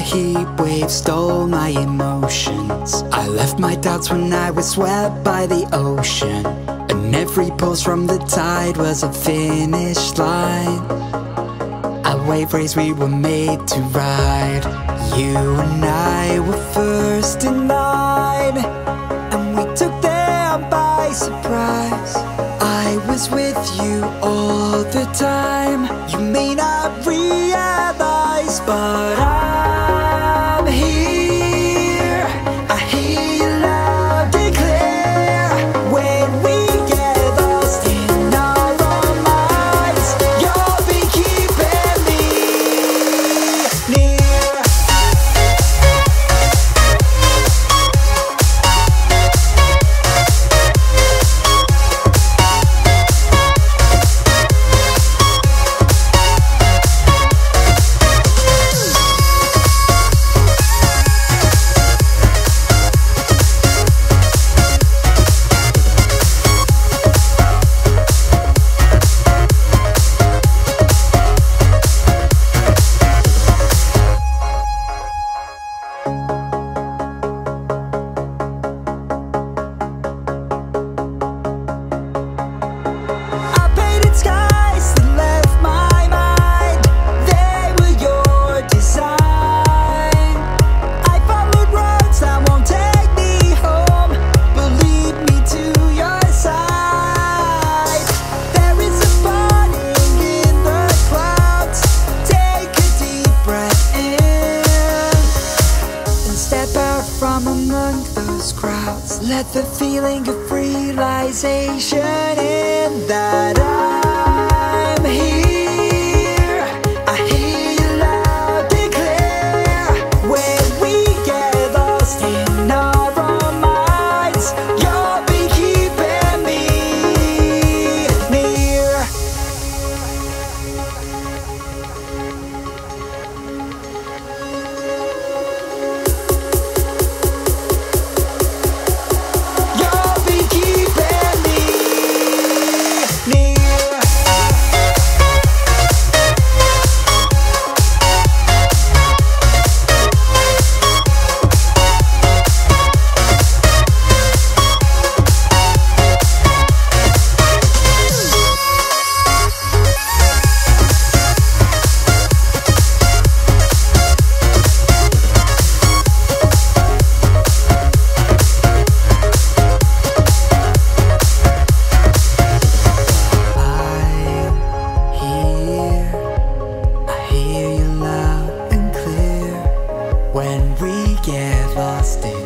the heat wave stole my emotions. I left my doubts when I was swept by the ocean, and every pulse from the tide was a finish line. A wave race we were made to ride. You and I were first in line, and we took them by surprise. I was with you all the time. You may not realize, but I'm here. I hear you loud and clear. When we get lost in our own minds, you'll be keeping me near. Crowds, let the feeling of realization in that I'm here. When we get lost in